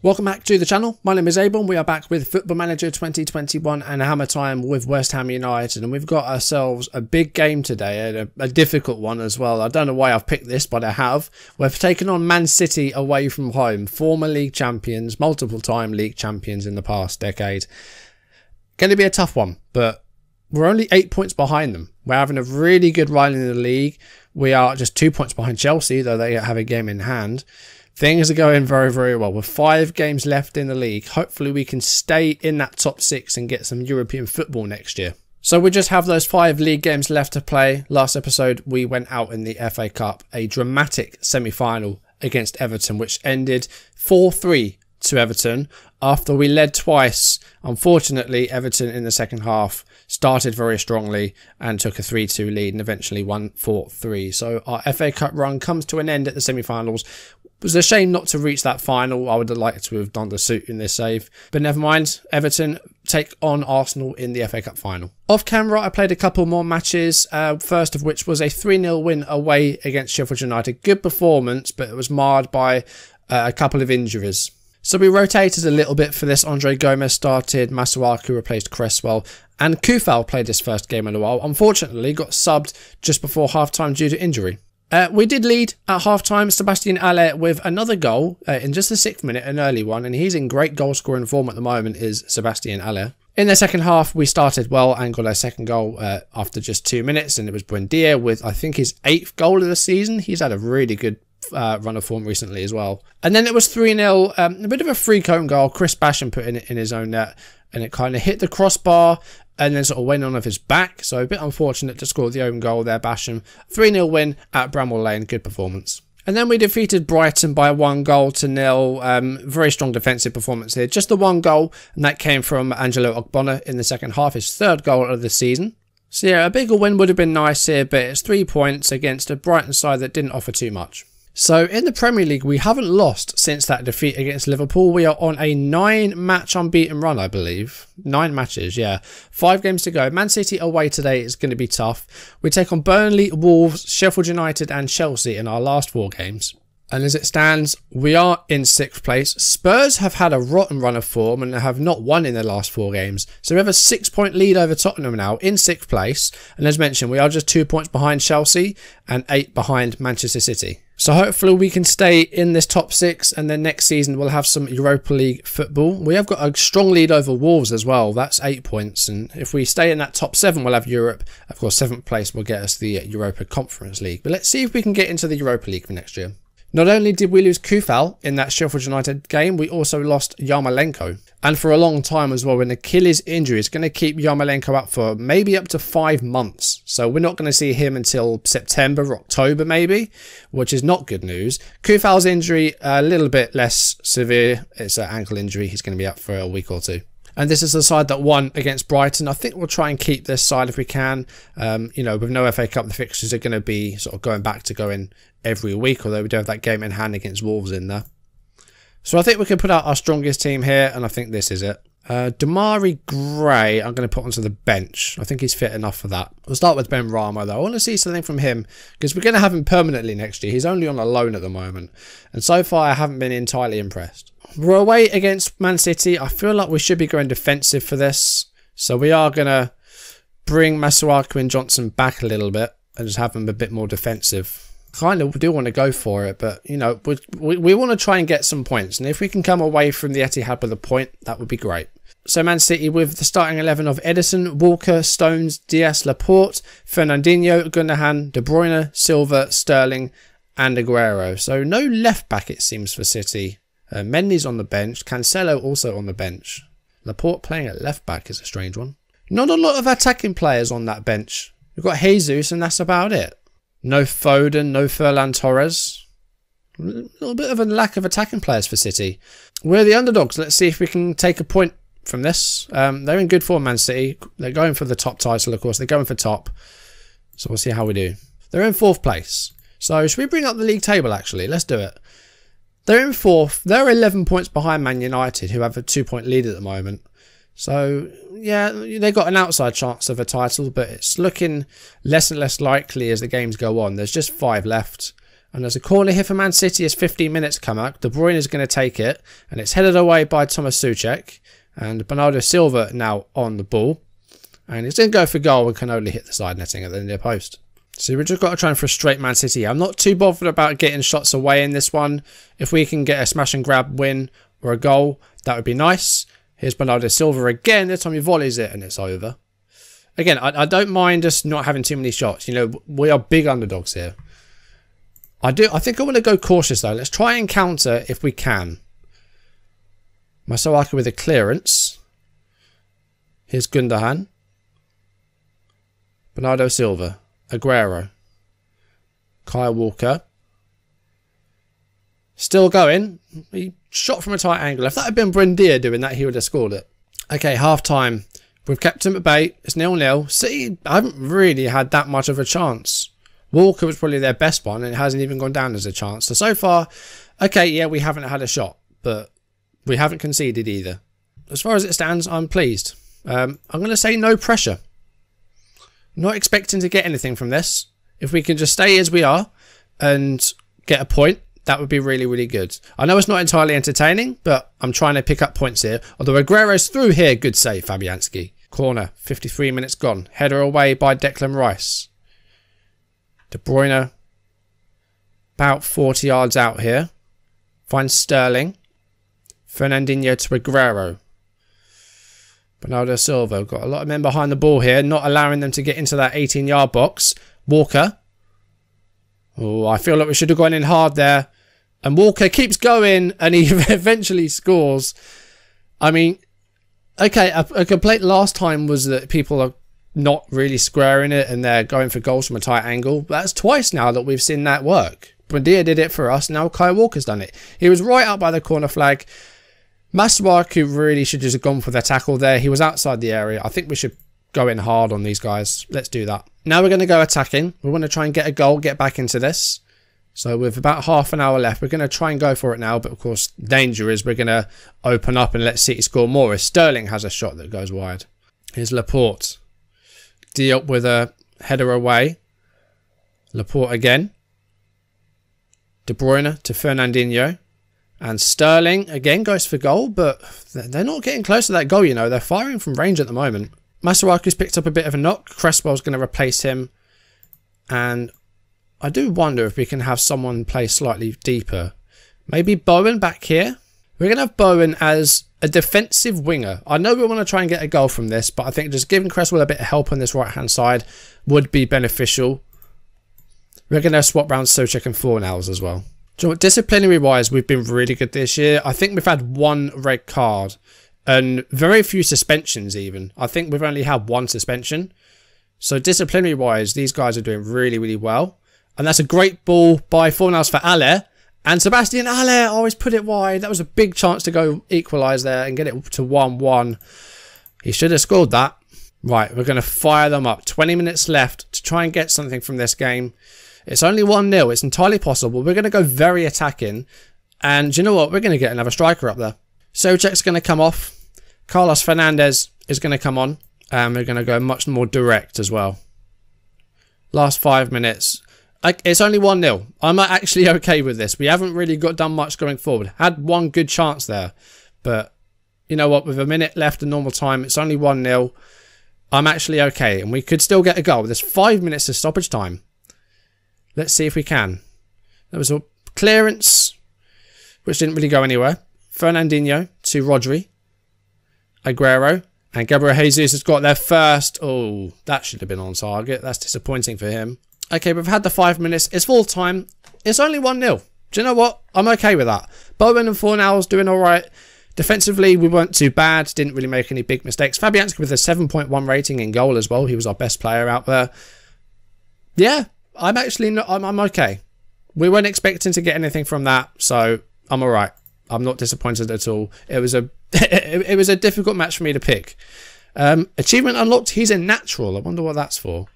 Welcome back to the channel. My name is A-Bomb. We are back with Football Manager 2021 and Hammer Time with West Ham United, and we've got ourselves a big game today, and a difficult one as well. I don't know why I've picked this, but I have. We're taking on Man City away from home, former league champions, multiple time league champions in the past decade. Going to be a tough one, but we're only 8 points behind them. We're having a really good run in the league. We are just 2 points behind Chelsea, though they have a game in hand. Things are going very, very well. With 5 games left in the league, hopefully we can stay in that top 6 and get some European football next year. So we just have those 5 league games left to play. Last episode, we went out in the FA Cup, a dramatic semi-final against Everton, which ended 4-3 to Everton after we led twice. Unfortunately, Everton in the second half started very strongly and took a 3-2 lead and eventually won 4-3. So our FA Cup run comes to an end at the semi-finals. It was a shame not to reach that final. I would have liked to have done the suit in this save. But never mind, Everton take on Arsenal in the FA Cup final. Off camera, I played a couple more matches, first of which was a 3-0 win away against Sheffield United. Good performance, but it was marred by a couple of injuries. So we rotated a little bit for this. Andre Gomez started, Masuaku replaced Cresswell, and Kufal played his first game in a while. Unfortunately, got subbed just before half-time due to injury. We did lead at half-time. Sébastien Haller with another goal in just the 6th minute, an early one, and he's in great goal-scoring form at the moment, is Sébastien Haller. In the second half, we started well and got our second goal after just 2 minutes, and it was Buendia with, I think, his 8th goal of the season. He's had a really good run of form recently as well. And then it was 3-0, a bit of a free cone goal. Chris Basham put in his own net, and it kind of hit the crossbar and then sort of went on of his back. So a bit unfortunate to score the own goal there, Basham. 3-0 win at Bramall Lane. Good performance. And then we defeated Brighton by 1-0. Very strong defensive performance here. Just the 1 goal, and that came from Angelo Ogbonna in the second half, his 3rd goal of the season. So yeah, a bigger win would have been nice here, but it's 3 points against a Brighton side that didn't offer too much. So in the Premier League, we haven't lost since that defeat against Liverpool. We are on a 9-match unbeaten run, I believe. 9 matches, yeah. 5 games to go. Man City away today is going to be tough. We take on Burnley, Wolves, Sheffield United and Chelsea in our last 4 games. And as it stands, we are in 6th place. Spurs have had a rotten run of form and have not won in their last 4 games. So we have a 6-point lead over Tottenham now in 6th place. And as mentioned, we are just 2 points behind Chelsea and 8 behind Manchester City. So hopefully we can stay in this top 6, and then next season we'll have some Europa League football. We have got a strong lead over Wolves as well. That's 8 points. And if we stay in that top 7, we'll have Europe. Of course, 7th place will get us the Europa Conference League. But let's see if we can get into the Europa League for next year. Not only did we lose Kufal in that Sheffield United game, we also lost Yarmolenko. And for a long time as well, an Achilles injury is going to keep Yarmolenko up for maybe up to 5 months. So we're not going to see him until September, October maybe, which is not good news. Kufal's injury, a little bit less severe. It's an ankle injury. He's going to be up for a week or two. And this is the side that won against Brighton. I think we'll try and keep this side if we can. You know, with no FA Cup, the fixtures are going to be sort of going back to going every week, although we do have that game in hand against Wolves in there. So I think we can put out our strongest team here, and I think this is it. Damari Gray, I'm going to put onto the bench. I think he's fit enough for that. We'll start with Ben Rama, though. I want to see something from him because we're going to have him permanently next year. He's only on a loan at the moment. And so far, I haven't been entirely impressed. We're away against Man City. I feel like we should be going defensive for this. So we are going to bring Masuaku and Johnson back a little bit and just have them a bit more defensive. Kind of do want to go for it, but you know, we want to try and get some points, and if we can come away from the Etihad with a point, that would be great. So Man City with the starting 11 of Edison, Walker, Stones, Diaz, Laporte, Fernandinho, Gundogan, De Bruyne, Silva, Sterling and Aguero. So no left back it seems for City. Mendy's on the bench, Cancelo also on the bench. Laporte playing at left back is a strange one. Not a lot of attacking players on that bench. We've got Jesus and that's about it. No Foden, no Ferland Torres. A little bit of a lack of attacking players for City. We're the underdogs. Let's see if we can take a point from this. They're in good form, Man City. They're going for the top title, of course. They're going for top. So we'll see how we do. They're in 4th place. So should we bring up the league table, actually? Let's do it. They're in 4th. They're 11 points behind Man United, who have a 2-point lead at the moment. So, yeah, they got an outside chance of a title, but it's looking less and less likely as the games go on. There's just 5 left, And there's a corner here for Man City as 15 minutes come up. De Bruyne is going to take it. And it's headed away by Thomas Soucek. And Bernardo Silva now on the ball. And it's going to go for goal and can only hit the side netting at the near post. So we've just got to try and frustrate Man City. I'm not too bothered about getting shots away in this one. If we can get a smash and grab win or a goal, that would be nice. Here's Bernardo Silva again. This time he volleys it and it's over. Again, I don't mind us not having too many shots. You know, we are big underdogs here. I think I want to go cautious though. Let's try and counter if we can. Masuaku with a clearance. Here's Gundogan. Bernardo Silva. Aguero. Kyle Walker. Still going. He shot from a tight angle. If that had been Brendia doing that, he would have scored it. Okay, half time. We've kept him at bay. It's 0-0. City haven't really had that much of a chance. Walker was probably their best one and it hasn't even gone down as a chance. So far, okay, yeah, we haven't had a shot, but we haven't conceded either. As far as it stands, I'm pleased. I'm going to say no pressure. Not expecting to get anything from this. If we can just stay as we are and get a point, that would be really, really good. I know it's not entirely entertaining, but I'm trying to pick up points here. Although Aguero's through here. Good save, Fabianski. Corner, 53 minutes gone. Header away by Declan Rice. De Bruyne, about 40 yards out here. Finds Sterling. Fernandinho to Aguero. Bernardo Silva. Got a lot of men behind the ball here. Not allowing them to get into that 18-yard box. Walker. Oh, I feel like we should have gone in hard there. And Walker keeps going and he eventually scores. I mean, okay, a complaint last time was that people are not really squaring it and they're going for goals from a tight angle. That's twice now that we've seen that work. Brendia did it for us. Now Kyle Walker's done it. He was right up by the corner flag. Masuaku really should just have gone for the tackle there. He was outside the area. I think we should go in hard on these guys. Let's do that. Now we're going to go attacking. We want to try and get a goal, get back into this. So with about half an hour left, we're going to try and go for it now. But of course, danger is we're going to open up and let City score more. If Sterling has a shot that goes wide. Here's Laporte. Diop with a header away. Laporte again. De Bruyne to Fernandinho. And Sterling again goes for goal, but they're not getting close to that goal, you know. They're firing from range at the moment. Masuaku's picked up a bit of a knock. Cresswell's going to replace him. And I do wonder if we can have someone play slightly deeper. Maybe Bowen back here. We're going to have Bowen as a defensive winger. I know we want to try and get a goal from this, but I think just giving Cresswell a bit of help on this right-hand side would be beneficial. We're going to swap round Soucek and Fornals as well. Disciplinary-wise, we've been really good this year. I think we've had one red card. And very few suspensions even. I think we've only had one suspension. So disciplinary-wise, these guys are doing really, really well. And that's a great ball by Fornals for Haller. And Sébastien Haller always put it wide. That was a big chance to go equalise there and get it to 1-1. He should have scored that. Right, we're going to fire them up. 20 minutes left to try and get something from this game. It's only 1-0. It's entirely possible. We're going to go very attacking. And you know what? We're going to get another striker up there. Soucek's going to come off. Carlos Fernandez is going to come on, and we're going to go much more direct as well. Last 5 minutes. It's only 1-0. I'm actually okay with this. We haven't really got done much going forward. Had one good chance there, but you know what? With a minute left in normal time, it's only 1-0. I'm actually okay, and we could still get a goal. There's 5 minutes of stoppage time. Let's see if we can. There was a clearance, which didn't really go anywhere. Fernandinho to Rodri. Aguero and Gabriel Jesus has got their first. Oh, that should have been on target. That's disappointing for him. Okay, we've had the 5 minutes. It's full time. It's only 1-0. Do you know what? I'm okay with that. Bowen and Fornals doing all right. Defensively, we weren't too bad. Didn't really make any big mistakes. Fabianski with a 7.1 rating in goal as well. He was our best player out there. Yeah, I'm actually not. I'm okay. We weren't expecting to get anything from that, so I'm all right. I'm not disappointed at all. It was a difficult match for me to pick. Achievement unlocked. He's a natural. I wonder what that's for.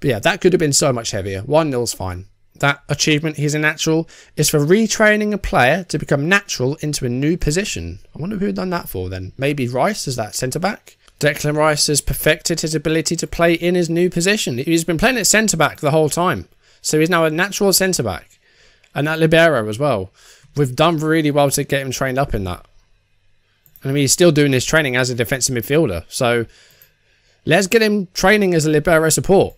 But yeah, that could have been so much heavier. 1-0's fine. That achievement, he's a natural, is for retraining a player to become natural into a new position. I wonder who had done that for then. Maybe Rice as that centre-back. Declan Rice has perfected his ability to play in his new position. He's been playing at centre-back the whole time. So he's now a natural centre-back. And that libero as well. We've done really well to get him trained up in that. I mean, he's still doing his training as a defensive midfielder. So let's get him training as a libero support.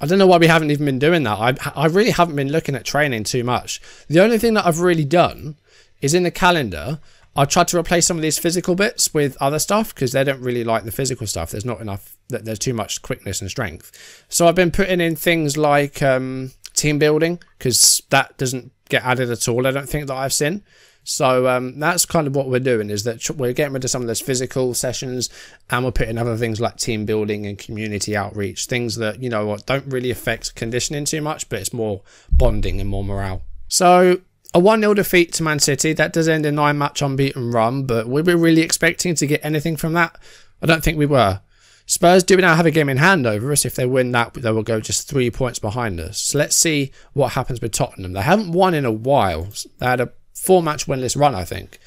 I don't know why we haven't even been doing that. I really haven't been looking at training too much. The only thing that I've really done is in the calendar, I tried to replace some of these physical bits with other stuff because they don't really like the physical stuff. There's not enough, there's too much quickness and strength. So I've been putting in things like team building because that doesn't get added at all, I don't think, that I've seen. So that's kind of what we're doing, is that we're getting rid of some of those physical sessions and we're putting other things like team building and community outreach, things that, you know, don't really affect conditioning too much, but it's more bonding and more morale. So a 1-0 defeat to Man City, that does end a 9-match unbeaten run, but were we really expecting to get anything from that? I don't think we were. Spurs do now have a game in hand over us. If they win that, they will go just 3 points behind us. So let's see what happens with Tottenham. They haven't won in a while. They had a 4-match winless run, I think.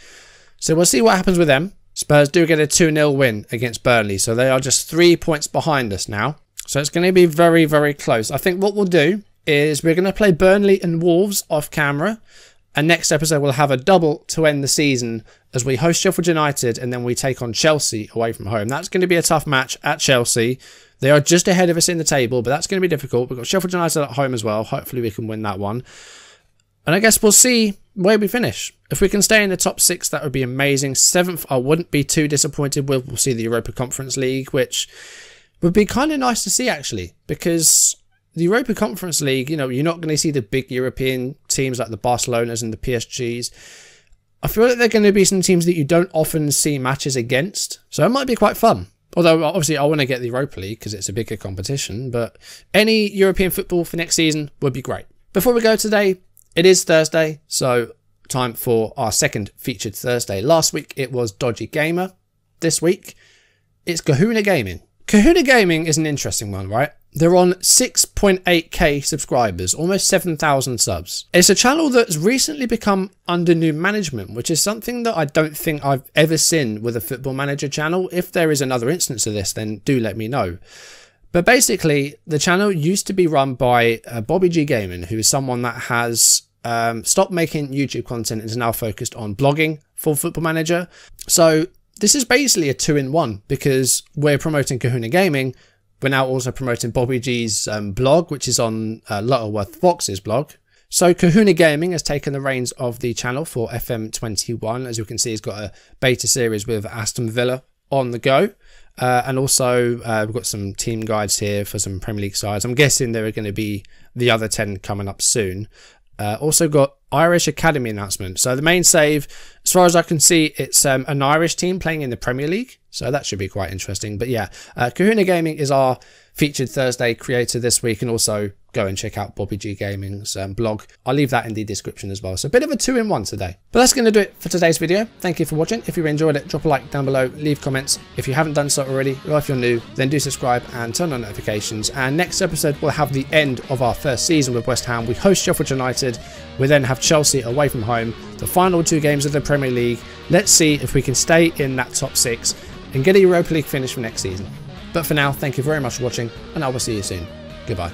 So we'll see what happens with them. Spurs do get a 2-0 win against Burnley, so they are just 3 points behind us now. So it's going to be very, very close. I think what we'll do is we're going to play Burnley and Wolves off camera. And next episode, we'll have a double to end the season as we host Sheffield United and then we take on Chelsea away from home. That's going to be a tough match at Chelsea. They are just ahead of us in the table, but that's going to be difficult. We've got Sheffield United at home as well. Hopefully, we can win that one. And I guess we'll see where we finish. If we can stay in the top 6, that would be amazing. 7th, I wouldn't be too disappointed with. We'll see the Europa Conference League, which would be kind of nice to see, actually, because the Europa Conference League, you know, you're not going to see the big European teams like the Barcelonas and the PSGs. I feel like they're going to be some teams that you don't often see matches against. So it might be quite fun. Although, obviously, I want to get the Europa League because it's a bigger competition. But any European football for next season would be great. Before we go today, it is Thursday. So time for our second featured Thursday. Last week, it was Dodgy Gamer. This week, it's Kahuna Gaming. Kahuna Gaming is an interesting one, right? They're on 6.8k subscribers, almost 7,000 subs. It's a channel that's recently become under new management, which is something that I don't think I've ever seen with a Football Manager channel. If there is another instance of this, then do let me know. But basically, the channel used to be run by Bobby G Gaming, who is someone that has stopped making YouTube content and is now focused on blogging for Football Manager. So this is basically a 2-in-1 because we're promoting Kahuna Gaming. We're now also promoting Bobby G's blog, which is on Lutterworth Fox's blog. So Kahuna Gaming has taken the reins of the channel for FM21. As you can see, he's got a beta series with Aston Villa on the go. And also we've got some team guides here for some Premier League sides. I'm guessing there are going to be the other 10 coming up soon. Also got Irish Academy announcement. So the main save, as far as I can see, it's an Irish team playing in the Premier League. So that should be quite interesting. But yeah, Kahuna Gaming is our featured Thursday creator this week. And also go and check out Bobby G Gaming's blog. I'll leave that in the description as well. So a bit of a 2-in-1 today. But that's going to do it for today's video. Thank you for watching. If you enjoyed it, drop a like down below. Leave comments if you haven't done so already. Or if you're new, then do subscribe and turn on notifications. And next episode, we'll have the end of our first season with West Ham. We host Sheffield United. We then have Chelsea away from home. The final 2 games of the Premier League. Let's see if we can stay in that top 6 and get a Europa League finish for next season. But for now, thank you very much for watching, and I will see you soon. Goodbye.